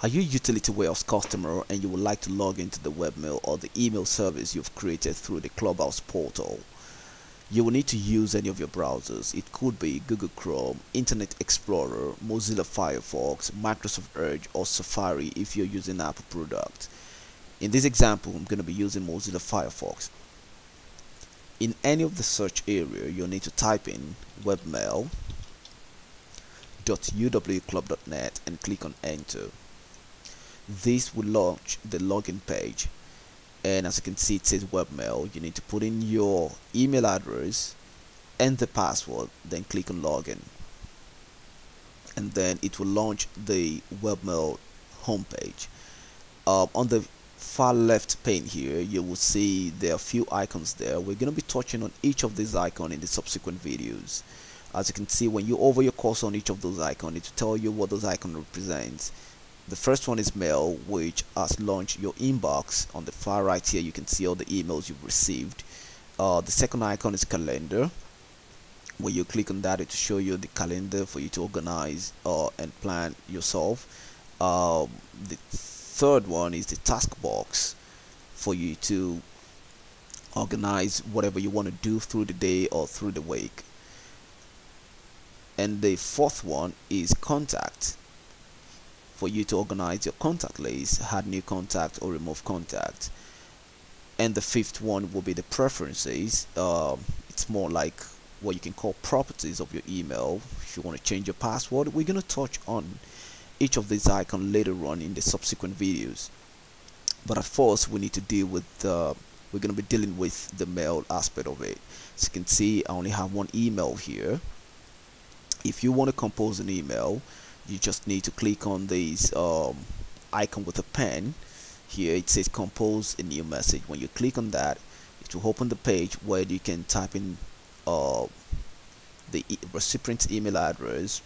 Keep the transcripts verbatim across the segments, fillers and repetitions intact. Are you a Utility Warehouse customer and you would like to log into the webmail or the email service you've created through the Clubhouse portal? You will need to use any of your browsers. It could be Google Chrome, Internet Explorer, Mozilla Firefox, Microsoft Edge or Safari if you're using Apple products. In this example, I'm going to be using Mozilla Firefox. In any of the search area, you'll need to type in webmail dot u w club dot net and click on enter. This will launch the login page. And as you can see, it says webmail. You need to put in your email address and the password, then click on login, and then it will launch the webmail homepage. Um, on the far left pane here, you will see there are a few icons there. We're going to be touching on each of these icons in the subsequent videos. As you can see, when you hover your cursor on each of those icons, it will tell you what those icons represent. The first one is mail, which has launched your inbox. On the far right here, you can see all the emails you've received. Uh, the second icon is calendar. When you click on that, it will show you the calendar for you to organize uh, and plan yourself. Uh, the third one is the task box for you to organize whatever you want to do through the day or through the week. And the fourth one is contact, for you to organize your contact list, add new contact or remove contact. And the fifth one will be the preferences. Uh, it's more like what you can call properties of your email. If you want to change your password, we're going to touch on each of these icons later on in the subsequent videos. But at first, we need to deal with uh, we're going to be dealing with the mail aspect of it. As you can see, I only have one email here. If you want to compose an email, you just need to click on this um, icon with a pen. Here it says compose a new message. When you click on that, it will open the page where you can type in uh, the e recipient's email address,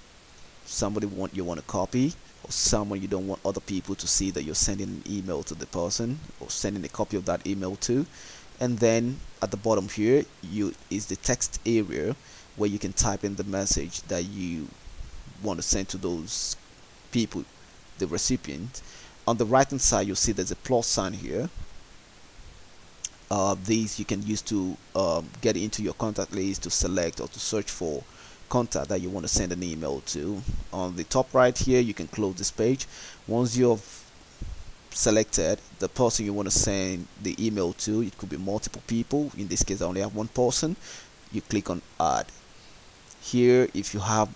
somebody want you want to copy, or someone you don't want other people to see that you're sending an email to the person or sending a copy of that email to. And then at the bottom here you is the text area where you can type in the message that you want to send to those people, the recipient. On the right hand side, you'll see there's a plus sign here. Uh, these you can use to um, get into your contact list, to select or to search for contact that you want to send an email to. On the top right here, you can close this page. Once you've selected the person you want to send the email to, it could be multiple people. In this case, I only have one person. You click on add. Here, if you have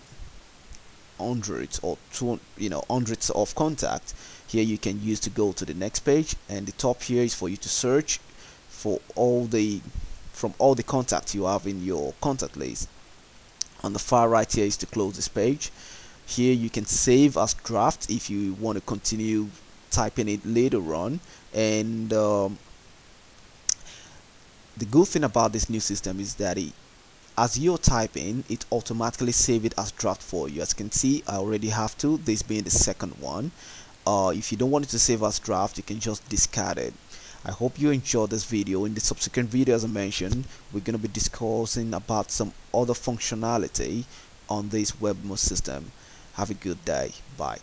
hundreds or two, you know, hundreds of contacts, here you can use to go to the next page. And the top here is for you to search for all the from all the contacts you have in your contact list. On the far right here is to close this page. Here you can save as draft if you want to continue typing it later on. And um, the good thing about this new system is that it as you're typing, it automatically saves it as draft for you. As you can see, I already have two, this being the second one. Uh, if you don't want it to save as draft, you can just discard it. I hope you enjoyed this video. In the subsequent video, as I mentioned, we're going to be discussing about some other functionality on this webmail system. Have a good day. Bye.